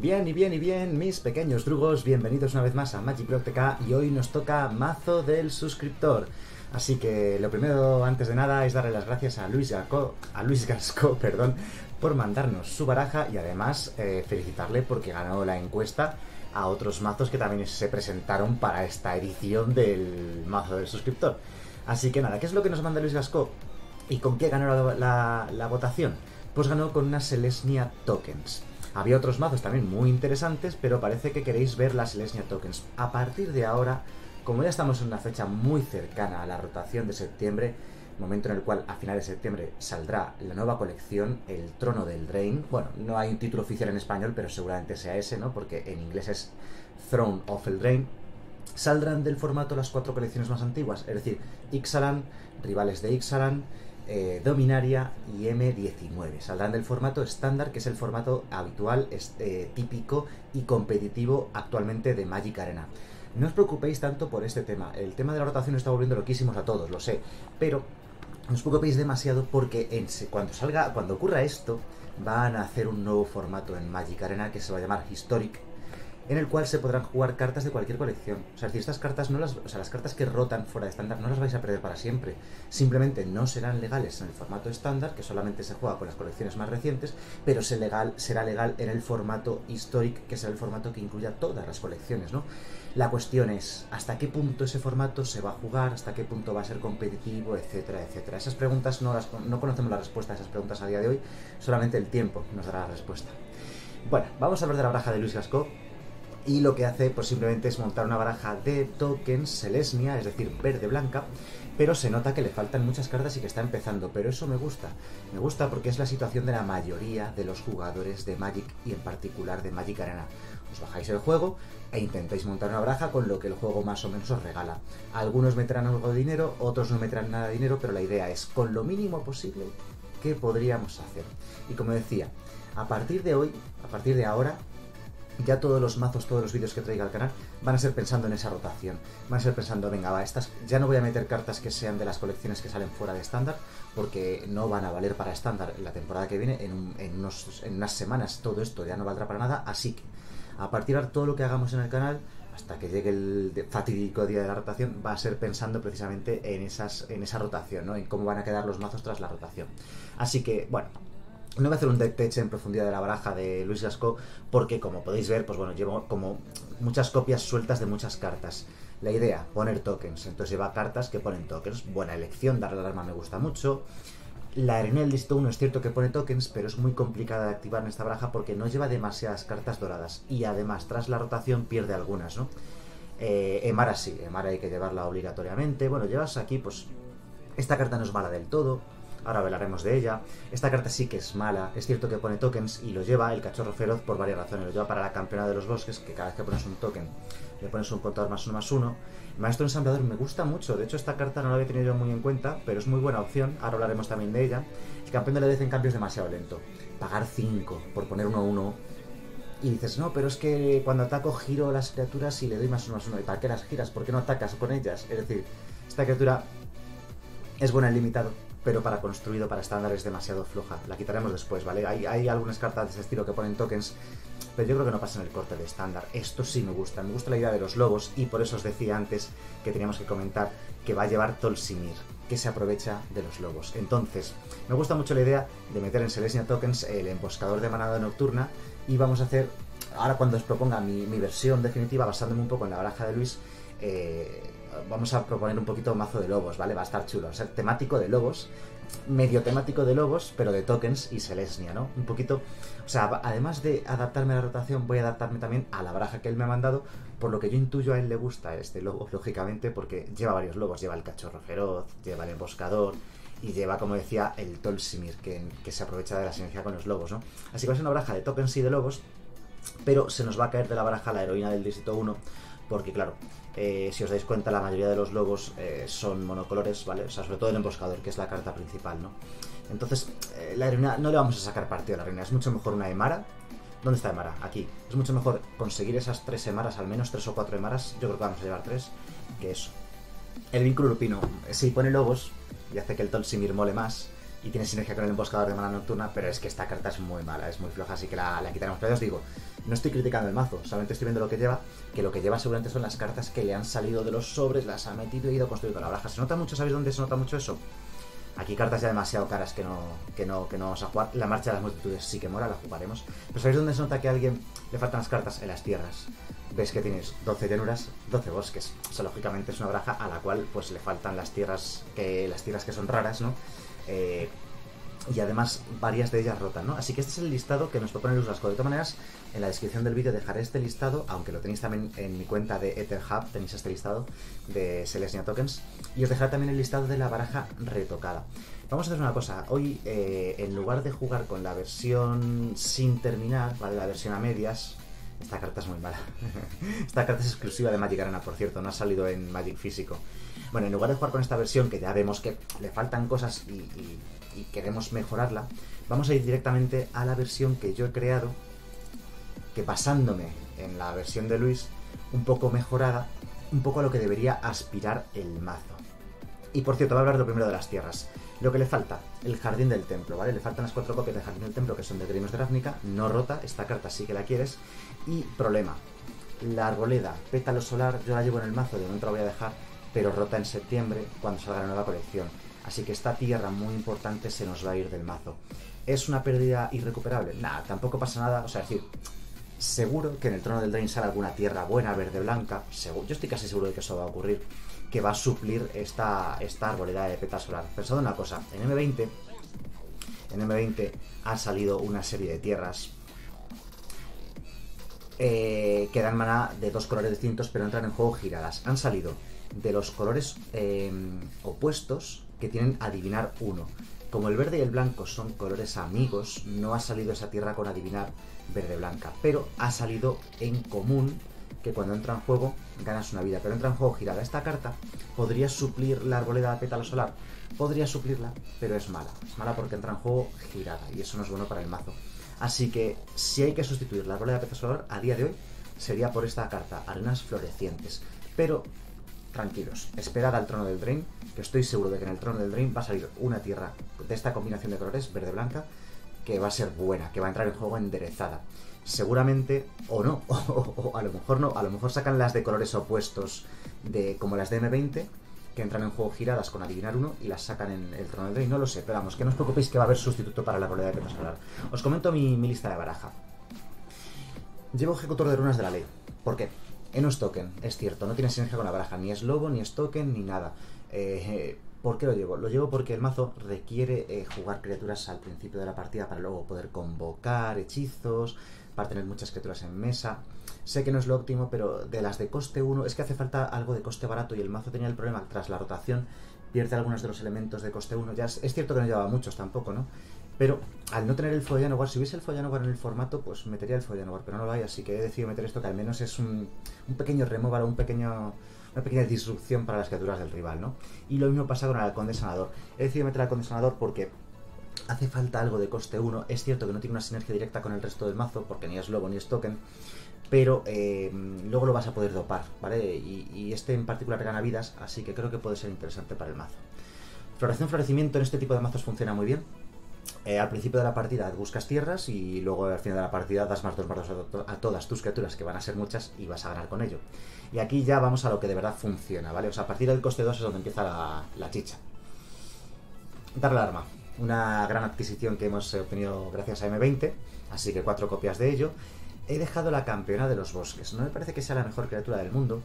Bien y bien y bien, mis pequeños drugos, bienvenidos una vez más a MagiPropteka y hoy nos toca mazo del suscriptor. Así que lo primero, antes de nada, es darle las gracias a Luis Gasco, por mandarnos su baraja y además felicitarle porque ganó la encuesta a otros mazos que también se presentaron para esta edición del mazo del suscriptor. Así que nada, ¿qué es lo que nos manda Luis Gasco? ¿Y con qué ganó la votación? Pues ganó con unas Selesnya Tokens. Había otros mazos también muy interesantes, pero parece que queréis ver las Selesnya Tokens. A partir de ahora, como ya estamos en una fecha muy cercana a la rotación de septiembre, momento en el cual a finales de septiembre saldrá la nueva colección, El trono del Eldraine. Bueno, no hay un título oficial en español, pero seguramente sea ese, ¿no? Porque en inglés es Throne of Eldraine. Saldrán del formato las cuatro colecciones más antiguas, es decir, Ixalan, Rivales de Ixalan, Dominaria y M19. Saldrán del formato estándar, que es el formato habitual, típico y competitivo actualmente de Magic Arena. No os preocupéis tanto por este tema. El tema de la rotación está volviendo loquísimos a todos, lo sé, pero no os preocupéis demasiado porque cuando ocurra esto van a hacer un nuevo formato en Magic Arena que se va a llamar Historic, en el cual se podrán jugar cartas de cualquier colección. O sea, si estas cartas las cartas que rotan fuera de estándar no las vais a perder para siempre. Simplemente no serán legales en el formato estándar, que solamente se juega con las colecciones más recientes, pero será legal en el formato Historic, que será el formato que incluya todas las colecciones, ¿no? La cuestión es, ¿hasta qué punto ese formato se va a jugar? ¿Hasta qué punto va a ser competitivo? Etcétera, etcétera. Esas preguntas no conocemos la respuesta a esas preguntas a día de hoy, solamente el tiempo nos dará la respuesta. Bueno, vamos a hablar de la baraja de Luis Gasco. Y lo que hace, pues simplemente es montar una baraja de tokens Selesnya, es decir, verde-blanca, pero se nota que le faltan muchas cartas y que está empezando, pero eso me gusta porque es la situación de la mayoría de los jugadores de Magic y en particular de Magic Arena. Os bajáis el juego e intentáis montar una baraja con lo que el juego más o menos os regala. Algunos meterán algo de dinero, otros no meterán nada de dinero, pero la idea es, con lo mínimo posible, ¿qué podríamos hacer? Y como decía, a partir de ahora, ya todos los mazos, todos los vídeos que traiga al canal van a ser pensando en esa rotación. Van a ser pensando, venga, va, estas ya no voy a meter cartas que sean de las colecciones que salen fuera de estándar, porque no van a valer para estándar la temporada que viene. En unas semanas todo esto ya no valdrá para nada, así que a partir de ahora todo lo que hagamos en el canal, hasta que llegue el fatídico día de la rotación, va a ser pensando precisamente en esa rotación, ¿no? En cómo van a quedar los mazos tras la rotación. Así que, bueno, no voy a hacer un deck tech en profundidad de la baraja de Luis Gasco porque, como podéis ver, pues bueno, llevo como muchas copias sueltas de muchas cartas. La idea, poner tokens, entonces lleva cartas que ponen tokens. Buena elección, darle al arma me gusta mucho. La arena del listo 1 es cierto que pone tokens, pero es muy complicada de activar en esta baraja porque no lleva demasiadas cartas doradas y además tras la rotación pierde algunas, ¿no? Emmara sí, Emmara hay que llevarla obligatoriamente. Bueno, llevas aquí, pues esta carta no es mala del todo. Ahora hablaremos de ella. Esta carta sí que es mala. Es cierto que pone tokens y lo lleva el cachorro feroz por varias razones. Lo lleva para la campeona de los bosques, que cada vez que pones un token le pones un contador +1/+1. Maestro ensamblador me gusta mucho. De hecho, esta carta no la había tenido yo muy en cuenta, pero es muy buena opción. Ahora hablaremos también de ella. El campeón de Ledev, en cambio, es demasiado lento. Pagar 5 por poner 1/1. Y dices, no, pero es que cuando ataco giro las criaturas y le doy +1/+1. ¿Y para qué las giras? ¿Por qué no atacas con ellas? Es decir, esta criatura es buena en limitado, pero para construido, para estándar, es demasiado floja. La quitaremos después, ¿vale? Hay algunas cartas de ese estilo que ponen tokens, pero yo creo que no pasa en el corte de estándar. Esto sí me gusta. Me gusta la idea de los lobos y por eso os decía antes que teníamos que comentar que va a llevar Tolsimir, que se aprovecha de los lobos. Entonces, me gusta mucho la idea de meter en Selesnya Tokens el emboscador de manada nocturna y vamos a hacer, ahora cuando os proponga mi versión definitiva, basándome un poco en la baraja de Luis, vamos a proponer un poquito mazo de lobos, ¿vale? Va a estar chulo, o sea, temático de lobos, medio temático de lobos, pero de tokens y Selesnya, ¿no? Un poquito, o sea, además de adaptarme a la rotación, voy a adaptarme también a la baraja que él me ha mandado, por lo que yo intuyo a él le gusta este lobo, lógicamente, porque lleva varios lobos, lleva el cachorro feroz, lleva el emboscador y lleva, como decía, el Tolsimir, que se aprovecha de la sinergia con los lobos, ¿no? Así que va a ser una baraja de tokens y de lobos, pero se nos va a caer de la baraja la heroína del distrito 1, porque claro, si os dais cuenta, la mayoría de los lobos son monocolores, ¿vale? O sea, sobre todo el emboscador, que es la carta principal, ¿no? Entonces, la heroína, no le vamos a sacar partido a la heroína. Es mucho mejor una Emmara. ¿Dónde está Emmara? Aquí. Es mucho mejor conseguir esas 3 Emmaras, al menos 3 o 4 Emmaras. Yo creo que vamos a llevar 3, que es el vínculo lupino. Sí, pone lobos y hace que el Tolsimir mole más y tiene sinergia con el emboscador de mana nocturna, pero es que esta carta es muy mala, es muy floja, así que la quitaremos. Pero ya os digo, No estoy criticando el mazo, solamente estoy viendo lo que lleva, que lo que lleva seguramente son las cartas que le han salido de los sobres, las ha metido y ha ido construyendo la baraja. ¿Se nota mucho? ¿Sabéis dónde se nota mucho eso? Aquí cartas ya demasiado caras que no vamos a jugar. La marcha de las multitudes sí que mola, la jugaremos. Pero ¿sabéis dónde se nota que a alguien le faltan las cartas? En las tierras. Ves que tienes 12 llanuras, 12 bosques. O sea, lógicamente es una baraja a la cual pues le faltan las tierras que son raras, ¿no? Y además varias de ellas rotan, ¿no? Así que este es el listado que nos propone Luis Gasco. De todas maneras, en la descripción del vídeo dejaré este listado, aunque lo tenéis también en mi cuenta de EtherHub, tenéis este listado de Selesnya Tokens, y os dejaré también el listado de la baraja retocada. Vamos a hacer una cosa, hoy en lugar de jugar con la versión sin terminar, ¿vale? La versión a medias. Esta carta es muy mala. Esta carta es exclusiva de Magic Arena, por cierto, no ha salido en Magic físico. Bueno, en lugar de jugar con esta versión, que ya vemos que le faltan cosas y queremos mejorarla, vamos a ir directamente a la versión que yo he creado, que basándome en la versión de Luis, un poco mejorada, un poco a lo que debería aspirar el mazo. Y por cierto, voy a hablar lo primero de las tierras. Lo que le falta, el Jardín del Templo, ¿vale? Le faltan las 4 copias del Jardín del Templo, que son de Guildas de Ravnica, no rota, esta carta sí que la quieres. Y problema, la Arboleda, Pétalo Solar, yo la llevo en el mazo, de momento la voy a dejar, pero rota en septiembre cuando salga la nueva colección. Así que esta tierra muy importante se nos va a ir del mazo. ¿Es una pérdida irrecuperable? Nada, tampoco pasa nada, o sea, es decir, seguro que en el Trono del Eldraine sale alguna tierra buena, verde-blanca, yo estoy casi seguro de que eso va a ocurrir, que va a suplir esta arboleda de Pétalo Solar. Pensad una cosa, en M20 ha salido una serie de tierras que dan maná de 2 colores distintos, pero entran en juego giradas. Han salido de los colores opuestos que tienen adivinar 1. Como el verde y el blanco son colores amigos, no ha salido esa tierra con adivinar verde-blanca, pero ha salido en común que cuando entra en juego ganas una vida, pero entra en juego girada. Esta carta podría suplir la arboleda de Pétalo Solar, podría suplirla, pero es mala porque entra en juego girada y eso no es bueno para el mazo. Así que si hay que sustituir la arboleda de Pétalo Solar a día de hoy sería por esta carta, Arenas Florecientes, pero tranquilos, esperad al Trono del Eldraine, que estoy seguro de que en el Trono del Eldraine va a salir una tierra de esta combinación de colores, verde-blanca, que va a ser buena, que va a entrar en juego enderezada. Seguramente, o no, o a lo mejor no, a lo mejor sacan las de colores opuestos, como las de M20, que entran en juego giradas con adivinar 1 y las sacan en el Trono del Eldraine, no lo sé, pero vamos, que no os preocupéis que va a haber sustituto para la arboleda de Pétalo Solar. Os comento mi lista de baraja. Llevo Ejecutor de Runas de la Ley, ¿por qué? No es token, es cierto, no tiene sinergia con la baraja, ni es lobo, ni es token, ni nada. ¿Por qué lo llevo? Lo llevo porque el mazo requiere jugar criaturas al principio de la partida para luego poder convocar hechizos, para tener muchas criaturas en mesa. Sé que no es lo óptimo, pero de las de coste 1, es que hace falta algo de coste barato y el mazo tenía el problema, tras la rotación, pierde algunos de los elementos de coste 1. Ya es cierto que no llevaba muchos tampoco, ¿no? Pero al no tener el Follanovar, si hubiese el Follanovar en el formato, pues metería el Follanovar, pero no lo hay, así que he decidido meter esto, que al menos es un pequeño removal, una pequeña disrupción para las criaturas del rival, ¿no? Y lo mismo pasa con el Halcón de Sanador. He decidido meter el Halcón de Sanador porque hace falta algo de coste 1. Es cierto que no tiene una sinergia directa con el resto del mazo, porque ni es lobo ni es token, pero luego lo vas a poder dopar, ¿vale? Y este en particular gana vidas, así que creo que puede ser interesante para el mazo. Floración, florecimiento en este tipo de mazos funciona muy bien. Al principio de la partida buscas tierras y luego al final de la partida das +2/+2 a todas tus criaturas, que van a ser muchas, y vas a ganar con ello. Y aquí ya vamos a lo que de verdad funciona, ¿vale? O sea, a partir del coste 2 es donde empieza la chicha. Dar la arma, una gran adquisición que hemos obtenido gracias a M20, así que 4 copias de ello. He dejado la Campeona de los Bosques, no me parece que sea la mejor criatura del mundo,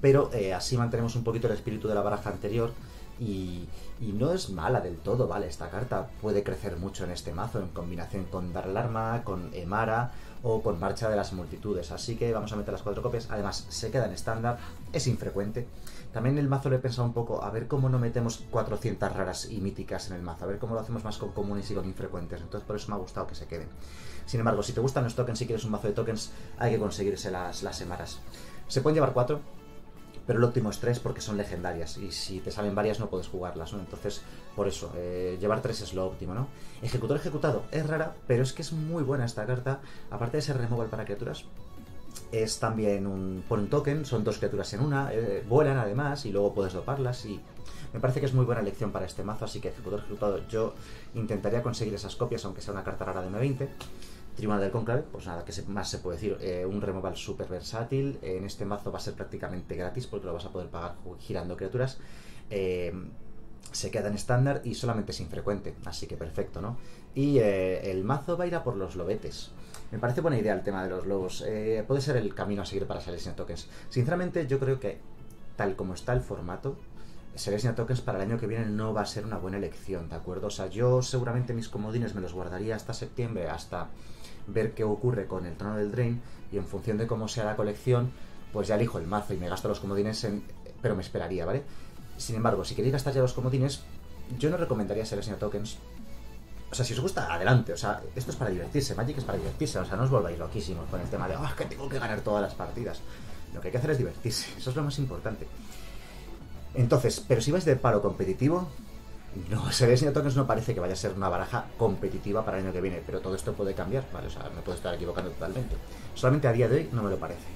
pero así mantenemos un poquito el espíritu de la baraja anterior. Y no es mala del todo, ¿vale? Esta carta puede crecer mucho en este mazo en combinación con Dar el Arma, con Emmara o con Marcha de las Multitudes. Así que vamos a meter las 4 copias. Además, se queda en estándar, es infrecuente. También el mazo lo he pensado un poco, a ver cómo no metemos 400 raras y míticas en el mazo. A ver cómo lo hacemos más con comunes y con infrecuentes. Entonces por eso me ha gustado que se queden. Sin embargo, si te gustan los tokens, si quieres un mazo de tokens, hay que conseguirse las Emmaras. Se pueden llevar 4. Pero el óptimo es 3 porque son legendarias y si te salen varias no puedes jugarlas, ¿no? Entonces, por eso, llevar 3 es lo óptimo, ¿no? Ejecutor ejecutado es rara, pero es que es muy buena esta carta. Aparte de ser removal para criaturas, es también por un token, son 2 criaturas en una, vuelan además y luego puedes doparlas y me parece que es muy buena elección para este mazo, así que ejecutor ejecutado yo intentaría conseguir esas copias, aunque sea una carta rara de M20. Tribunal del Cónclave, pues nada, que más se puede decir. Un removal súper versátil. En este mazo va a ser prácticamente gratis porque lo vas a poder pagar girando criaturas. Se queda en estándar y solamente es infrecuente, así que perfecto, ¿no? Y el mazo va a ir a por los lobetes. Me parece buena idea el tema de los lobos. Puede ser el camino a seguir para Selesnya Tokens. Sinceramente, yo creo que, tal como está el formato, Selesnya Tokens para el año que viene no va a ser una buena elección, ¿de acuerdo? O sea, yo seguramente mis comodines me los guardaría hasta septiembre, hasta ver qué ocurre con el Trono del Eldraine, y en función de cómo sea la colección, pues ya elijo el mazo y me gasto los comodines, pero me esperaría, ¿vale? Sin embargo, si queréis gastar ya los comodines, yo no recomendaría Selesnya Tokens. O sea, si os gusta, adelante. O sea, esto es para divertirse, Magic es para divertirse. O sea, no os volváis loquísimos con el tema de, oh, es que tengo que ganar todas las partidas. Lo que hay que hacer es divertirse, eso es lo más importante. Entonces, pero si vais de palo competitivo, no, Selesnya Tokens no parece que vaya a ser una baraja competitiva para el año que viene. Pero todo esto puede cambiar, ¿vale? O sea, me puedo estar equivocando totalmente. Solamente a día de hoy no me lo parece.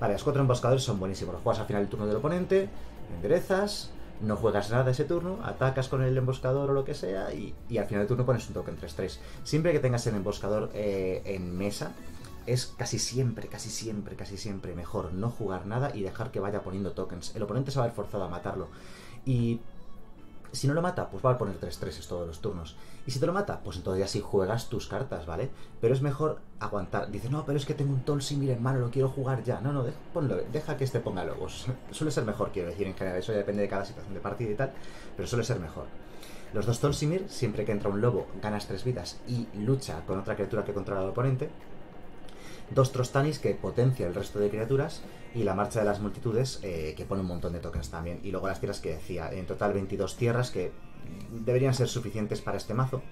Vale, los 4 emboscadores son buenísimos. Los juegas al final del turno del oponente, enderezas, no juegas nada ese turno, atacas con el emboscador o lo que sea y al final del turno pones un token 3-3. Siempre que tengas el emboscador en mesa, es casi siempre mejor no jugar nada y dejar que vaya poniendo tokens. El oponente se va a ver forzado a matarlo. Y si no lo mata, pues va a poner 3-3 todos los turnos. Y si te lo mata, pues entonces ya sí juegas tus cartas, ¿vale? Pero es mejor aguantar. Dice, no, pero es que tengo un Tolsimir en mano, lo quiero jugar ya. No, no, deja que este ponga lobos. Suele ser mejor, quiero decir, en general. Eso ya depende de cada situación de partida y tal, pero suele ser mejor. Los dos Tolsimir, siempre que entra un lobo, ganas 3 vidas y lucha con otra criatura que controla al oponente. Dos Trostanis que potencia el resto de criaturas y la marcha de las multitudes que pone un montón de tokens también. Y luego las tierras que decía, en total 22 tierras que deberían ser suficientes para este mazo.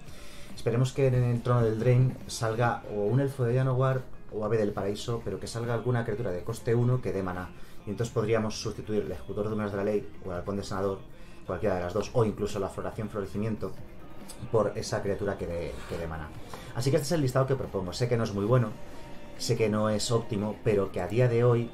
Esperemos que en el Trono del Eldraine salga o un Elfo de Llanowar o Ave del Paraíso, pero que salga alguna criatura de coste 1 que dé maná. Y entonces podríamos sustituir el Ejecutor de Unas de la Ley o el Halcón de Sanador, cualquiera de las dos, o incluso la Floración Florecimiento, por esa criatura que dé maná. Así que este es el listado que propongo. Sé que no es muy bueno, sé que no es óptimo, pero que a día de hoy,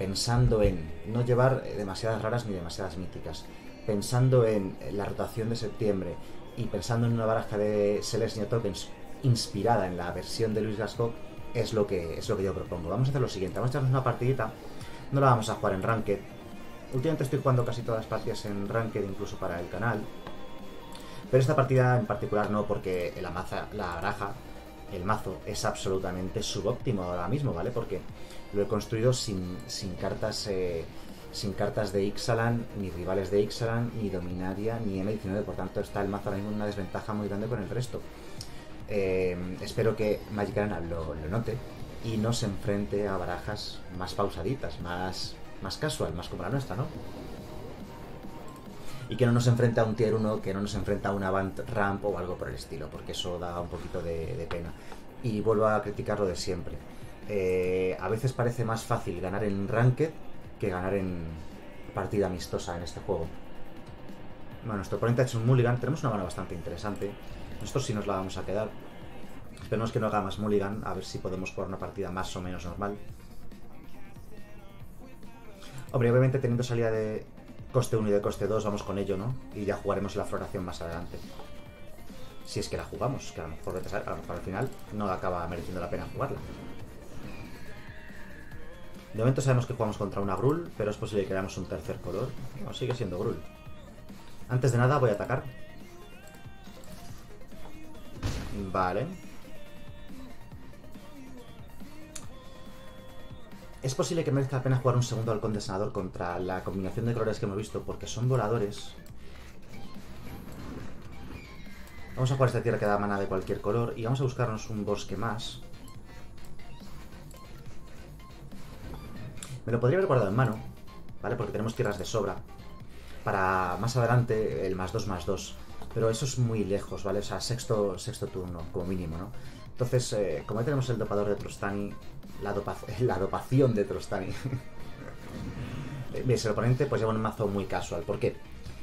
pensando en no llevar demasiadas raras ni demasiadas míticas, pensando en la rotación de septiembre y pensando en una baraja de Selesnya Tokens inspirada en la versión de Luis Gasco, es lo que yo propongo. Vamos a hacer lo siguiente, vamos a echarnos una partidita, no la vamos a jugar en Ranked. Últimamente estoy jugando casi todas las partidas en Ranked, incluso para el canal, pero esta partida en particular no, porque el mazo es absolutamente subóptimo ahora mismo, ¿vale? Porque lo he construido sin cartas de Ixalan, ni Rivales de Ixalan, ni Dominaria, ni M19, por tanto está el mazo ahora mismo en una desventaja muy grande con el resto. Espero que Magic Arena lo note y no se enfrente a barajas más pausaditas, más casual, más como la nuestra, ¿no? Y que no nos enfrenta a un tier 1, que no nos enfrenta a una Avant Ramp o algo por el estilo, porque eso da un poquito de pena. Y vuelvo a criticar lo de siempre. A veces parece más fácil ganar en Ranked que ganar en partida amistosa en este juego. Bueno, nuestro oponente ha hecho un mulligan, tenemos una mano bastante interesante. Nosotros sí nos la vamos a quedar. Esperemos que no haga más mulligan, a ver si podemos jugar una partida más o menos normal. Hombre, obviamente teniendo salida de coste 1 y de coste 2, vamos con ello, ¿no? Y ya jugaremos la floración más adelante. Si es que la jugamos, que a lo mejor al final no acaba mereciendo la pena jugarla. De momento sabemos que jugamos contra una Gruul, pero es posible que veamos un tercer color. No, sigue siendo Gruul. Antes de nada voy a atacar. Vale. Es posible que merezca la pena jugar un segundo Halcón de Sanador contra la combinación de colores que hemos visto, porque son voladores. Vamos a jugar esta tierra que da mana de cualquier color y vamos a buscarnos un bosque más. Me lo podría haber guardado en mano, ¿vale? Porque tenemos tierras de sobra para más adelante el +2/+2. Pero eso es muy lejos, ¿vale? O sea, sexto turno, como mínimo, ¿no? Entonces, como ya tenemos el dopador de Trostani, la dopación de Trostani. ¿Ves? El oponente pues lleva un mazo muy casual. ¿Por qué?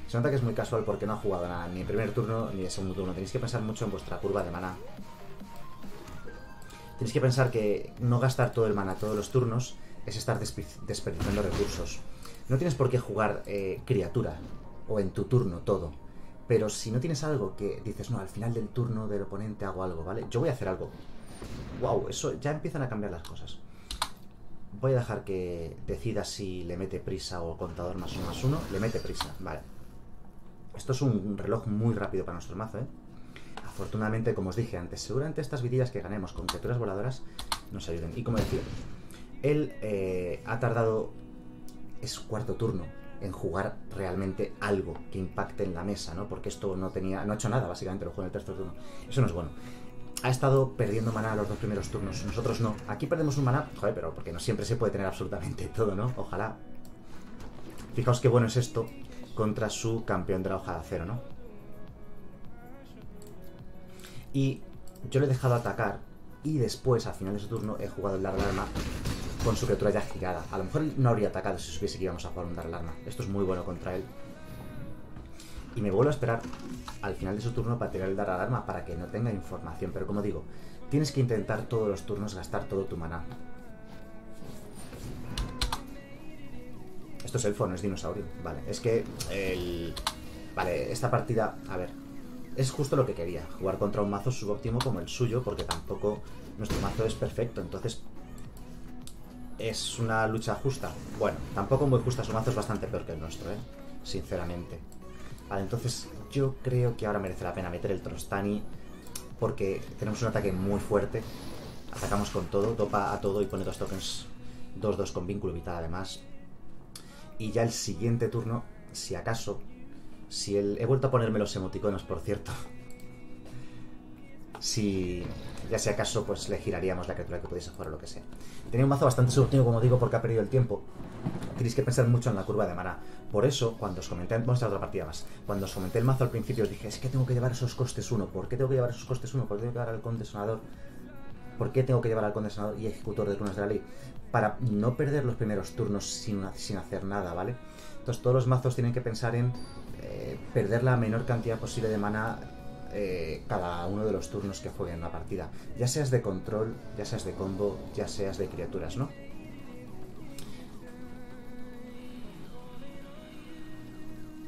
Se nota que es muy casual porque no ha jugado nada, ni en primer turno ni en segundo turno. Tenéis que pensar mucho en vuestra curva de maná. Tenéis que pensar que no gastar todo el maná todos los turnos es estar desperdiciando recursos. No tienes por qué jugar criatura o en tu turno todo. Pero si no tienes algo que dices, no, al final del turno del oponente hago algo, ¿vale? Yo voy a hacer algo. Wow, eso ya empiezan a cambiar las cosas. Voy a dejar que decida si le mete prisa o contador +1/+1. Le mete prisa, vale. Esto es un reloj muy rápido para nuestro mazo, ¿eh? Afortunadamente, como os dije antes, seguramente estas vidillas que ganemos con criaturas voladoras nos ayuden. Y como decía, él ha tardado, es cuarto turno, en jugar realmente algo que impacte en la mesa, ¿no? Porque esto no tenía, no ha hecho nada, básicamente, lo jugó en el tercer turno. Eso no es bueno. Ha estado perdiendo maná los dos primeros turnos. Nosotros no. Aquí perdemos un maná, joder, pero porque no siempre se puede tener absolutamente todo, ¿no? Ojalá. Fijaos qué bueno es esto contra su campeón de la hoja de acero, ¿no? Y yo le he dejado atacar y después, al final de su turno, he jugado el dar alarma con su criatura ya girada. A lo mejor no habría atacado si supiese que íbamos a jugar un dar alarma. Esto es muy bueno contra él. Y me vuelvo a esperar al final de su turno para tirar el dar alarma para que no tenga información. Pero como digo, tienes que intentar todos los turnos gastar todo tu maná. Esto es elfo, no es dinosaurio. Vale, es que el... Vale, esta partida, a ver, es justo lo que quería. Jugar contra un mazo subóptimo como el suyo, porque tampoco nuestro mazo es perfecto. Entonces, es una lucha justa. Bueno, tampoco muy justa, su mazo es bastante peor que el nuestro, ¿eh? Sinceramente. Vale, entonces yo creo que ahora merece la pena meter el Trostani porque tenemos un ataque muy fuerte. Atacamos con todo, topa a todo y pone dos tokens 2-2 con vínculo vital además. Y ya el siguiente turno, si acaso, si él... He vuelto a ponerme los emoticonos, por cierto. Si... Ya si acaso, pues le giraríamos la criatura que pudiese jugar o lo que sea. Tenía un mazo bastante subóptimo, como digo, porque ha perdido el tiempo. Tenéis que pensar mucho en la curva de maná. Por eso, cuando os comenté... Vamos a hacer otra partida más. Cuando os comenté el mazo al principio, os dije, es que tengo que llevar esos costes 1. ¿Por qué tengo que llevar esos costes 1? ¿Por qué tengo que llevar al condensador? ¿Por qué tengo que llevar al condensador y ejecutor de runas de la ley? Para no perder los primeros turnos sin hacer nada, ¿vale? Entonces todos los mazos tienen que pensar en perder la menor cantidad posible de maná cada uno de los turnos que jueguen la partida. Ya seas de control, ya seas de combo, ya seas de criaturas, ¿no?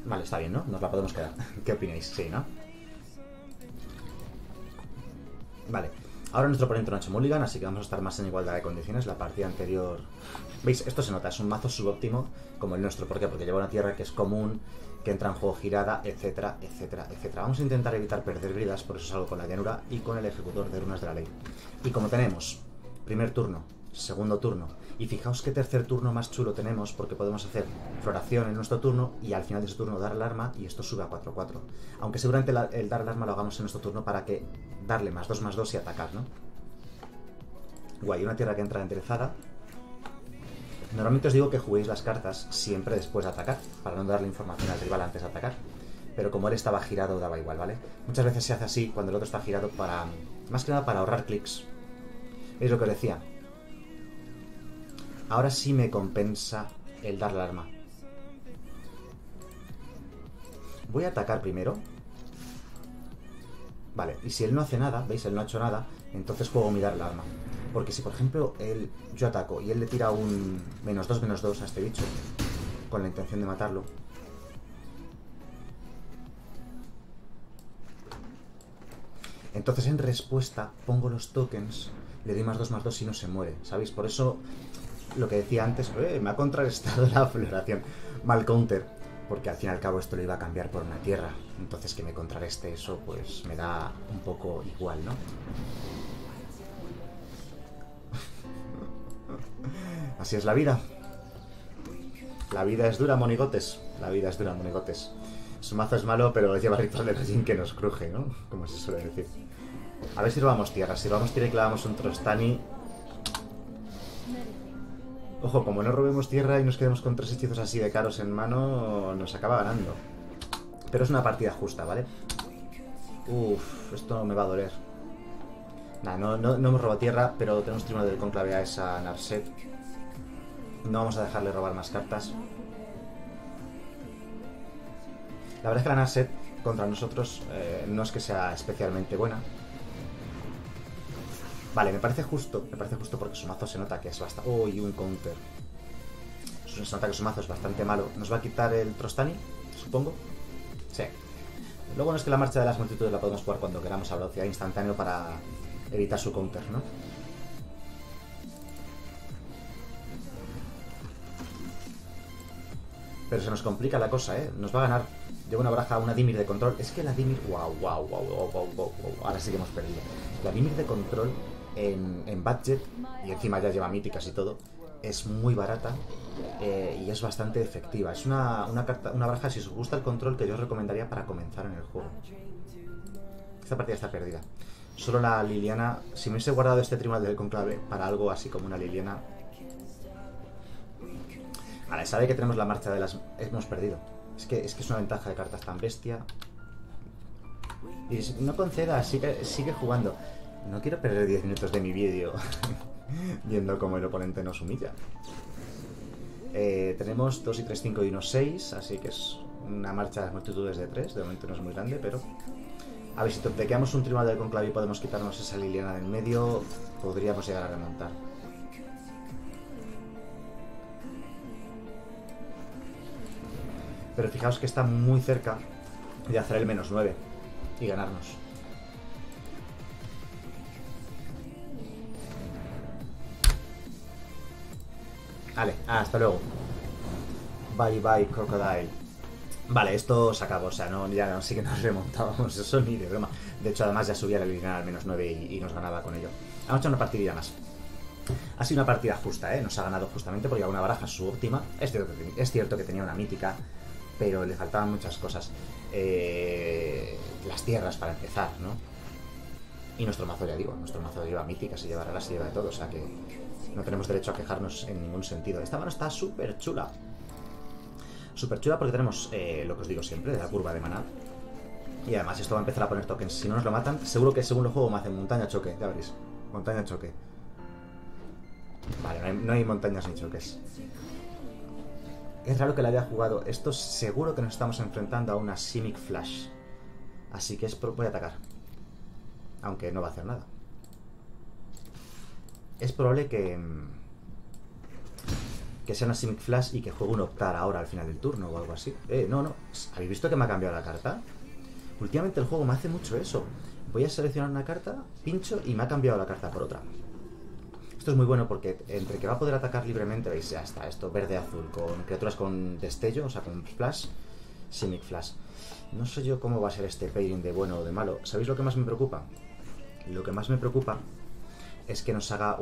Vale, está bien, ¿no? Nos la podemos quedar. ¿Qué opináis? Sí, ¿no? Vale. Ahora nuestro oponente no ha hecho mulligan, así que vamos a estar más en igualdad de condiciones. La partida anterior... ¿Veis? Esto se nota. Es un mazo subóptimo como el nuestro. ¿Por qué? Porque lleva una tierra que es común, que entra en juego girada, etcétera, etcétera, etcétera. Vamos a intentar evitar perder vidas, por eso salgo con la llanura y con el ejecutor de runas de la ley. Y como tenemos primer turno, segundo turno, y fijaos qué tercer turno más chulo tenemos, porque podemos hacer floración en nuestro turno y al final de su turno dar alarma y esto sube a 4-4. Aunque seguramente el dar alarma lo hagamos en nuestro turno para que darle +2/+2 y atacar, ¿no? Guay, una tierra que entra enderezada. Normalmente os digo que juguéis las cartas siempre después de atacar, para no darle información al rival antes de atacar. Pero como él estaba girado, daba igual, ¿vale? Muchas veces se hace así cuando el otro está girado para... Más que nada para ahorrar clics. Es lo que os decía. Ahora sí me compensa el dar la alarma. Voy a atacar primero. Vale, y si él no hace nada, ¿veis? Él no ha hecho nada, entonces juego mi dar la alarma. Porque si, por ejemplo, yo ataco y él le tira un -2/-2 a este bicho, con la intención de matarlo. Entonces, en respuesta, pongo los tokens, le doy +2/+2 y no se muere, ¿sabéis? Por eso, lo que decía antes, me ha contrarrestado la floración. Mal counter, porque al fin y al cabo esto lo iba a cambiar por una tierra. Entonces, que me contrarreste eso, pues me da un poco igual, ¿no? Así es la vida. La vida es dura, monigotes. La vida es dura, monigotes. Su mazo es malo, pero lleva ritual de Rajin que nos cruje, ¿no? Como se suele decir. A ver si robamos tierra. Si robamos tierra y clavamos un Trostani... Ojo, como no robemos tierra y nos quedemos con 3 hechizos así de caros en mano, nos acaba ganando. Pero es una partida justa, ¿vale? Uf, esto me va a doler. Nah, no hemos robado tierra, pero tenemos tribunal del Cónclave a esa Narset. No vamos a dejarle robar más cartas. La verdad es que la Narset contra nosotros no es que sea especialmente buena. Vale, me parece justo porque su mazo se nota que es bastante... ¡Uy, un counter! Se nota que su mazo es bastante malo. ¿Nos va a quitar el Trostani, supongo? Sí. Lo bueno es que la marcha de las multitudes la podemos jugar cuando queramos a velocidad instantánea para evitar su counter, ¿no? Pero se nos complica la cosa, ¿eh? Nos va a ganar. Llevo una baraja, una Dimir de control. Es que la Dimir... ¡Wow! Ahora sí que hemos perdido. La Dimir de control en budget, y encima ya lleva míticas y todo, es muy barata y es bastante efectiva. Es una baraja, si os gusta el control, que yo os recomendaría para comenzar en el juego. Esta partida está perdida. Solo la Liliana... Si me hubiese guardado este tribunal del conclave para algo así como una Liliana... Vale, sabe que tenemos la marcha de las... Hemos perdido. Es que es una ventaja de cartas tan bestia. Y no concedas, sigue jugando. No quiero perder 10 minutos de mi vídeo viendo cómo el oponente nos humilla. Tenemos 2 y 3, 5 y 1, 6. Así que es una marcha de las multitudes de 3. De momento no es muy grande, pero... A ver, si toqueamos un tribunal del conclave y podemos quitarnos esa Liliana del medio, podríamos llegar a remontar. Pero fijaos que está muy cerca de hacer el menos 9 y ganarnos. Vale, hasta luego. Bye bye, Crocodile. Vale, esto se acabó, o sea, no, ya no, sí que nos remontábamos, eso ni de broma. De hecho, además ya subía la línea al menos 9 y nos ganaba con ello. Hemos hecho una partidilla más. Ha sido una partida justa, ¿eh? Nos ha ganado justamente porque alguna baraja subóptima. Es cierto que tenía una mítica, pero le faltaban muchas cosas. Las tierras para empezar, ¿no? Y nuestro mazo, ya digo, nuestro mazo lleva míticas, se lleva raras, se lleva de todo. O sea que no tenemos derecho a quejarnos en ningún sentido. Esta mano está súper chula. Súper chula porque tenemos lo que os digo siempre, de la curva de maná. Y además esto va a empezar a poner tokens. Si no nos lo matan, seguro que según el juego me hacen montaña choque. Ya veréis, montaña choque. Vale, no hay montañas ni choques. Es raro que la haya jugado. Esto seguro que nos estamos enfrentando a una Simic Flash. Así que voy a atacar. Aunque no va a hacer nada. Es probable que sea una Simic Flash y que juegue un Optar ahora al final del turno o algo así. No. ¿Habéis visto que me ha cambiado la carta? Últimamente el juego me hace mucho eso. Voy a seleccionar una carta, pincho y me ha cambiado la carta por otra. Esto es muy bueno porque entre que va a poder atacar libremente, veis, ya está, esto verde-azul, con criaturas con destello, o sea, con flash, Simic Flash. No sé yo cómo va a ser este pairing de bueno o de malo. ¿Sabéis lo que más me preocupa? Lo que más me preocupa es que nos haga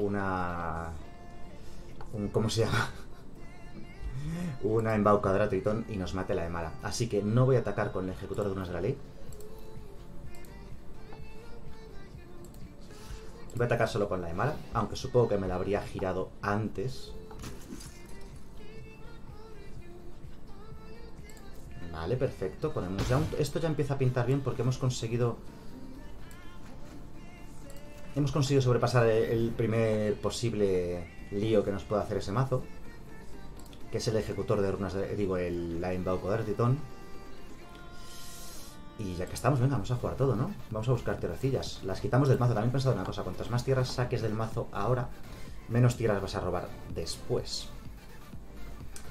¿cómo se llama? Una embaucadora tritón y nos mate la Emmara. Así que no voy a atacar con el ejecutor de unas de la ley. Voy a atacar solo con la Emmara, aunque supongo que me la habría girado antes. Vale, perfecto. Ponemos ya esto ya empieza a pintar bien porque hemos conseguido... Hemos conseguido sobrepasar el primer posible lío que nos puede hacer ese mazo, que es el ejecutor de runas de... Digo, la embaucadora tritón. Y ya que estamos, venga, vamos a jugar todo, ¿no? Vamos a buscar tierracillas. Las quitamos del mazo. También he pensado una cosa. Cuantas más tierras saques del mazo ahora, menos tierras vas a robar después.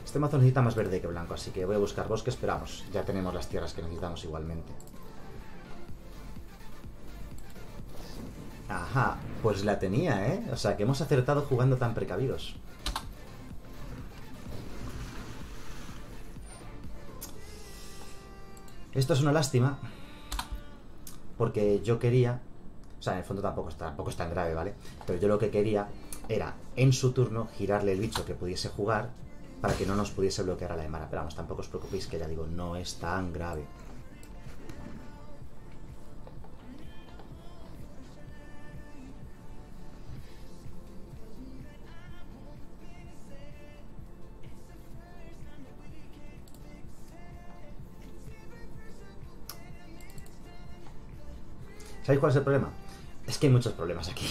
Este mazo necesita más verde que blanco, así que voy a buscar bosques, pero vamos, ya tenemos las tierras que necesitamos igualmente. Ajá, pues la tenía, ¿eh? O sea, que hemos acertado jugando tan precavidos. Esto es una lástima, porque yo quería, o sea, en el fondo tampoco es tan grave, ¿vale? Pero yo lo que quería era, en su turno, girarle el bicho que pudiese jugar para que no nos pudiese bloquear a la Emmara. Pero vamos, tampoco os preocupéis, que ya digo, no es tan grave. ¿Sabéis cuál es el problema? Es que hay muchos problemas aquí.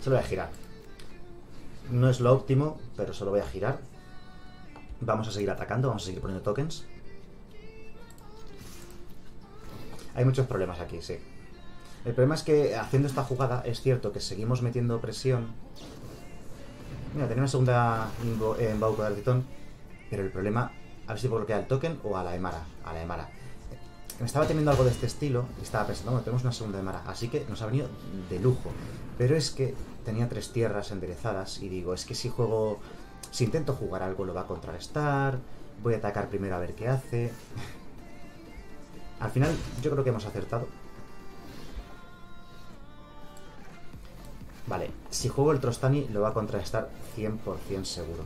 Solo voy a girar. No es lo óptimo, pero solo voy a girar. Vamos a seguir atacando, vamos a seguir poniendo tokens. Hay muchos problemas aquí, sí. El problema es que haciendo esta jugada es cierto que seguimos metiendo presión. Mira, tenía una segunda embaucadora de tritón, pero el problema... A ver si puedo bloquear el token o a la Emmara. Me estaba temiendo algo de este estilo y estaba pensando, bueno, tenemos una segunda Emmara, así que nos ha venido de lujo. Pero es que tenía tres tierras enderezadas y digo, es que si juego... Si intento jugar algo lo va a contrarrestar, voy a atacar primero a ver qué hace... Al final yo creo que hemos acertado. Vale, si juego el Trostani lo va a contrarrestar 100% seguro.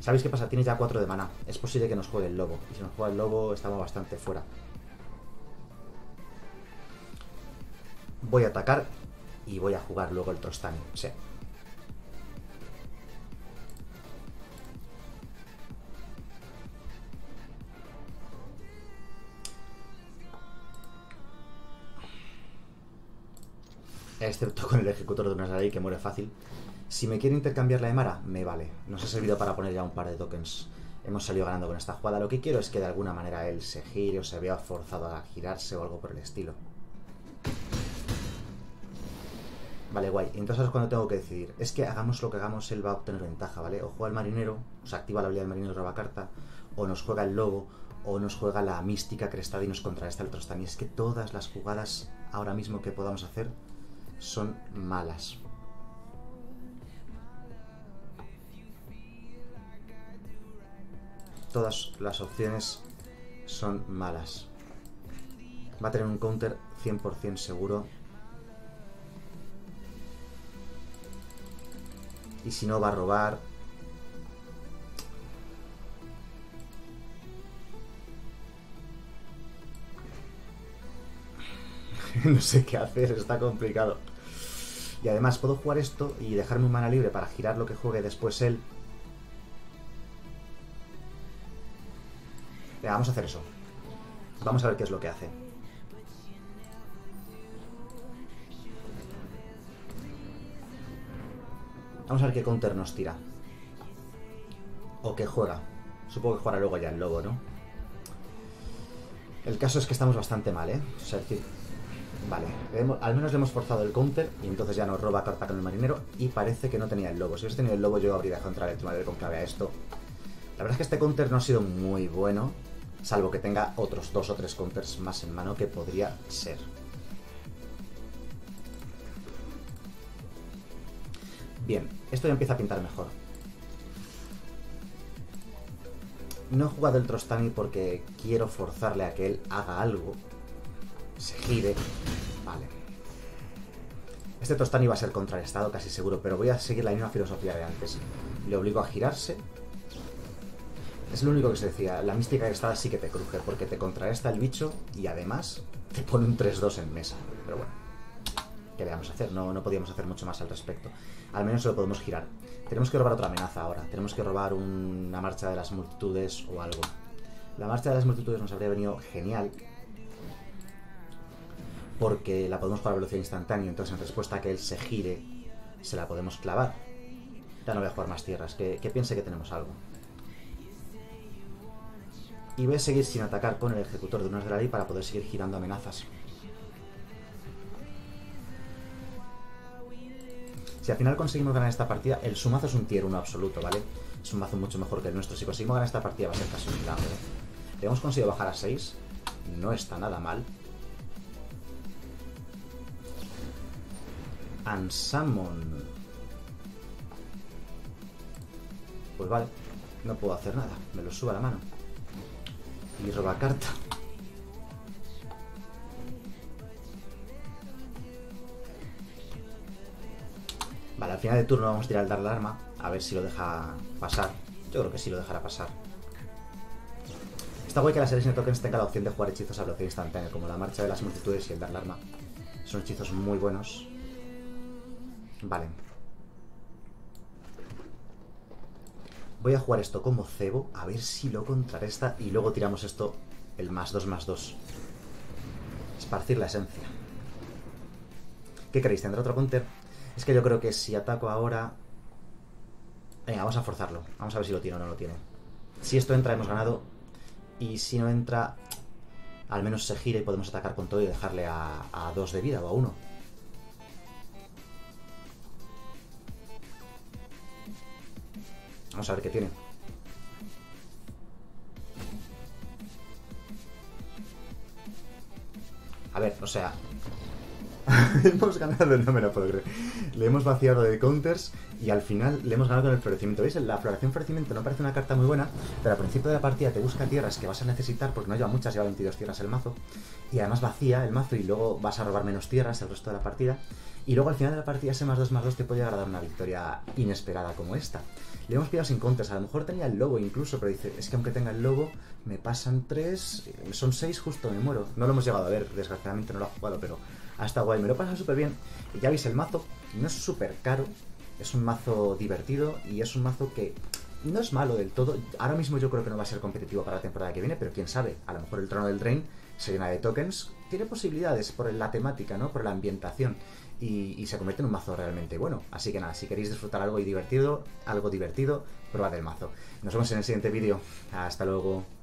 ¿Sabéis qué pasa? Tiene ya 4 de maná. Es posible que nos juegue el lobo. Y si nos juega el lobo estamos bastante fuera. Voy a atacar y voy a jugar luego el Trostani. Sí. Excepto con el ejecutor de una ley que muere fácil. Si me quiere intercambiar la Emmara, me vale. Nos ha servido para poner ya un par de tokens. Hemos salido ganando con esta jugada. Lo que quiero es que de alguna manera él se gire o se vea forzado a girarse o algo por el estilo. Vale, guay. Entonces es cuando tengo que decidir. Es que hagamos lo que hagamos, él va a obtener ventaja, ¿vale? O juega el marinero, o se activa la habilidad del marinero y roba carta, o nos juega el lobo, o nos juega la mística crestada y nos contrarresta el Trostani. Es que todas las jugadas ahora mismo que podamos hacer son malas. Todas las opciones son malas. Va a tener un counter 100% seguro. Y si no, va a robar. No sé qué hacer, está complicado. Y además puedo jugar esto y dejarme un mana libre para girar lo que juegue después él. Venga, vamos a hacer eso. Vamos a ver qué es lo que hace. Vamos a ver qué counter nos tira. O qué juega. Supongo que jugará luego ya el lobo, ¿no? El caso es que estamos bastante mal, ¿eh? O sea, es decir... Vale, al menos le hemos forzado el counter y entonces ya nos roba carta con el marinero y parece que no tenía el lobo. Si hubiese tenido el lobo yo habría dejado entrar el tema del conclave a esto. La verdad es que este counter no ha sido muy bueno, salvo que tenga otros 2 o 3 counters más en mano que podría ser. Bien, esto ya empieza a pintar mejor. No he jugado el Trostani porque quiero forzarle a que él haga algo. Se gire. Vale. Este Trostani va a ser contrarrestado, casi seguro, pero voy a seguir la misma filosofía de antes. Le obligo a girarse. Es lo único que se decía. La mística crestada sí que te cruje, porque te contrarresta el bicho y además te pone un 3-2 en mesa. Pero bueno, ¿qué le vamos a hacer? No podíamos hacer mucho más al respecto. Al menos se lo podemos girar. Tenemos que robar otra amenaza ahora. Tenemos que robar una marcha de las multitudes o algo. La marcha de las multitudes nos habría venido genial, porque la podemos jugar a velocidad instantánea, entonces en respuesta a que él se gire, se la podemos clavar. Ya no voy a jugar más tierras, que piense que tenemos algo. Y voy a seguir sin atacar con el ejecutor de unos de la ley para poder seguir girando amenazas. Si al final conseguimos ganar esta partida, el sumazo es un tier 1 absoluto, ¿vale? Es un mazo mucho mejor que el nuestro. Si conseguimos ganar esta partida va a ser casi un milagro. Le hemos conseguido bajar a 6, no está nada mal. Unsummon. Pues vale, no puedo hacer nada. Me lo subo a la mano. Y roba carta. Vale, al final de turno vamos a tirar el dar de arma. A ver si lo deja pasar. Yo creo que sí lo dejará pasar. Está guay que la Selesnya Tokens tenga la opción de jugar hechizos a velocidad instantánea, como la marcha de las multitudes y el dar de arma. Son hechizos muy buenos. Vale. Voy a jugar esto como cebo, a ver si lo contrarresta y luego tiramos esto, el +2/+2. Esparcir la esencia. ¿Qué queréis? ¿Tendrá otro counter? Es que yo creo que si ataco ahora... Venga, vamos a forzarlo. Vamos a ver si lo tiene o no lo tiene. Si esto entra, hemos ganado. Y si no entra, al menos se gira y podemos atacar con todo y dejarle a 2 de vida o a 1. Vamos a ver qué tiene. A ver, o sea... hemos ganado, no me lo puedo creer. Le hemos vaciado de counters y al final le hemos ganado con el florecimiento. ¿Veis? La florecimiento no parece una carta muy buena, pero al principio de la partida te busca tierras que vas a necesitar porque no lleva muchas, lleva 22 tierras el mazo. Y además vacía el mazo y luego vas a robar menos tierras el resto de la partida. Y luego al final de la partida ese +2/+2 te puede llegar a dar una victoria inesperada como esta. Le hemos pillado sin counters, a lo mejor tenía el lobo incluso, pero dice, es que aunque tenga el lobo, me pasan 3, son 6 justo, me muero. No lo hemos llegado a ver, desgraciadamente no lo ha jugado, pero ha estado guay, me lo he pasado súper bien. Y ya veis, el mazo no es súper caro, es un mazo divertido y es un mazo que no es malo del todo. Ahora mismo yo creo que no va a ser competitivo para la temporada que viene, pero quién sabe, a lo mejor el trono del Eldraine se llena de tokens, tiene posibilidades por la temática, ¿no? Por la ambientación. Y se convierte en un mazo realmente bueno. Así que nada, si queréis disfrutar algo divertido, probad el mazo. Nos vemos en el siguiente vídeo. Hasta luego.